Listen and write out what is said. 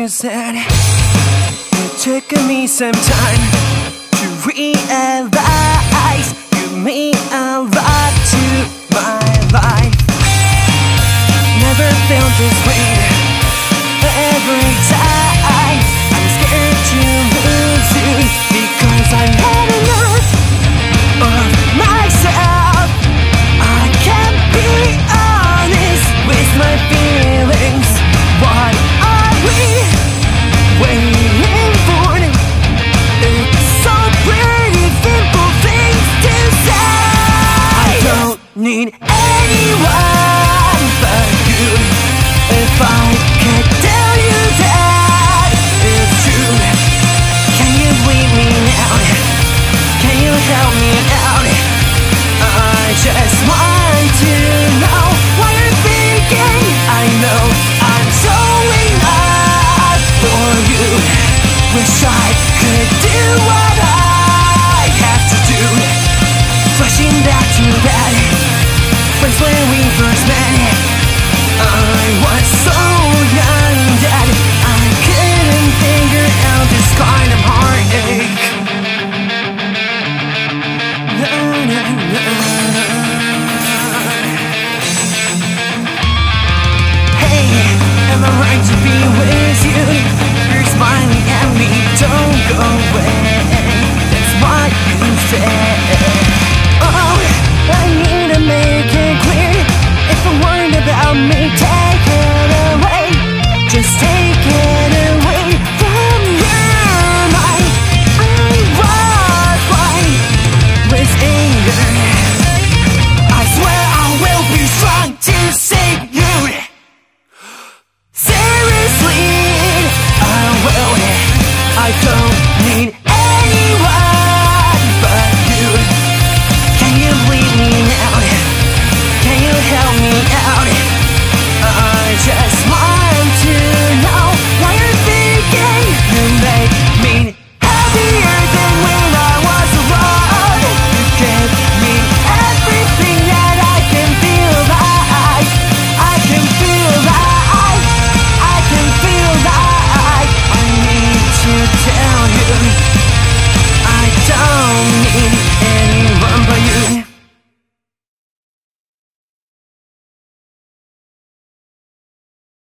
you said it took me some time to realize you mean a lot to my life. Never felt this way every time. I'm scared to lose you because I'm not enough of myself. I can't be honest with my feelings. Why are we waiting for it? It's so pretty, simple things to say. I don't need anyone but you. If I could tell you that it's true, can you leave me now? Can you help me out? I just want to know what you're thinking. I know wish I could do what I have to do. Flashing back to that place where we first met. I was so young that I couldn't figure out this kind of heartache.